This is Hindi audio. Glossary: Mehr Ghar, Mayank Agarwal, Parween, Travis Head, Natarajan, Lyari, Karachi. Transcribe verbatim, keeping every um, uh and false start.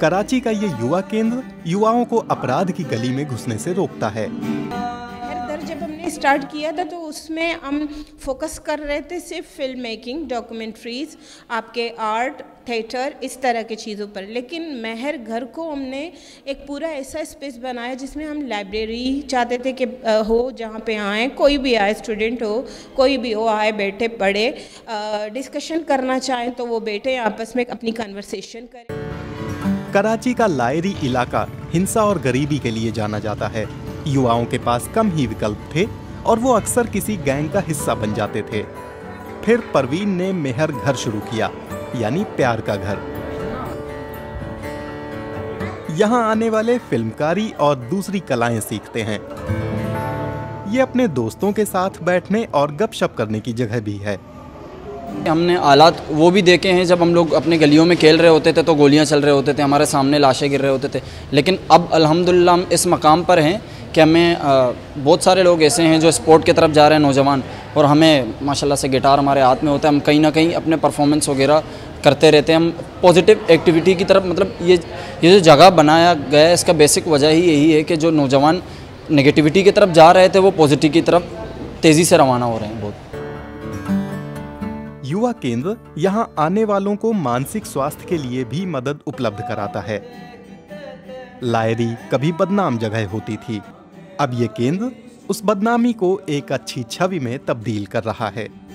कराची का ये युवा केंद्र युवाओं को अपराध की गली में घुसने से रोकता है। जब हमने स्टार्ट किया था तो उसमें हम फोकस कर रहे थे सिर्फ फिल्म मेकिंग, डॉक्यूमेंट्रीज, आपके आर्ट, थिएटर, इस तरह के चीज़ों पर। लेकिन मेहर घर को हमने एक पूरा ऐसा स्पेस बनाया जिसमें हम लाइब्रेरी चाहते थे कि हो, जहाँ पे आए, कोई भी आए, स्टूडेंट हो कोई भी हो, आए बैठे पढ़े, डिस्कशन करना चाहें तो वो बैठे आपस में अपनी कन्वर्सेशन करें। कराची का लायरी इलाका हिंसा और गरीबी के लिए जाना जाता है। युवाओं के पास कम ही विकल्प थे और वो अक्सर किसी गैंग का हिस्सा बन जाते थे। फिर परवीन ने मेहर घर शुरू किया, यानी प्यार का घर। यहाँ आने वाले फिल्मकारी और दूसरी कलाएं सीखते हैं। ये अपने दोस्तों के साथ बैठने और गपशप करने की जगह भी है। हमने आलात वो भी देखे हैं, जब हम लोग अपने गलियों में खेल रहे होते थे तो गोलियां चल रहे होते थे, हमारे सामने लाशें गिर रहे होते थे। लेकिन अब अल्हम्दुलिल्लाह हम इस मकाम पर हैं कि हमें बहुत सारे लोग ऐसे हैं जो स्पोर्ट की तरफ जा रहे हैं, नौजवान, और हमें माशाल्लाह से गिटार हमारे हाथ में होता है, हम कहीं ना कहीं अपने परफॉर्मेंस वगैरह करते रहते हैं। हम पॉजिटिव एक्टिविटी की तरफ, मतलब ये ये जो जगह बनाया गया है इसका बेसिक वजह ही यही है कि जो नौजवान नेगेटिविटी की तरफ जा रहे थे वो पॉजिटिव की तरफ तेज़ी से रवाना हो रहे हैं। बहुत युवा केंद्र यहां आने वालों को मानसिक स्वास्थ्य के लिए भी मदद उपलब्ध कराता है। लायरी कभी बदनाम जगह होती थी, अब ये केंद्र उस बदनामी को एक अच्छी छवि में तब्दील कर रहा है।